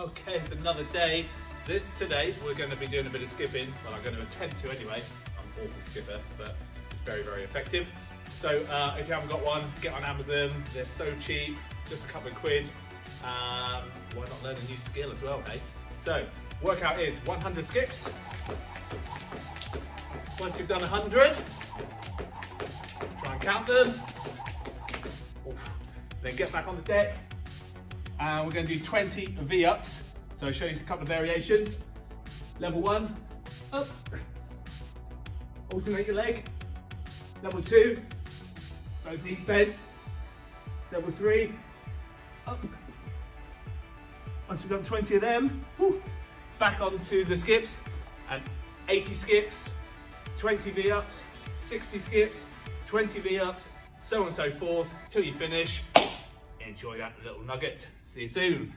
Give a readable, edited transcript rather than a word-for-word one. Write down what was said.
Okay, it's another day. Today we're going to be doing a bit of skipping. Well, I'm going to attempt to anyway. I'm an awful skipper, but it's very, very effective. So if you haven't got one, get on Amazon. They're so cheap, just a couple of quid. Why not learn a new skill as well, hey? So workout is 100 skips. Once you've done 100, try and count them. Oof. Then get back on the deck. And we're going to do 20 V-ups. So I'll show you a couple of variations. Level one, up. Alternate your leg. Level two, both knees bent. Level three, up. Once we've done 20 of them, woo, back onto the skips. And 80 skips, 20 V-ups, 60 skips, 20 V-ups, so on and so forth, till you finish. Enjoy that little nugget. See you soon.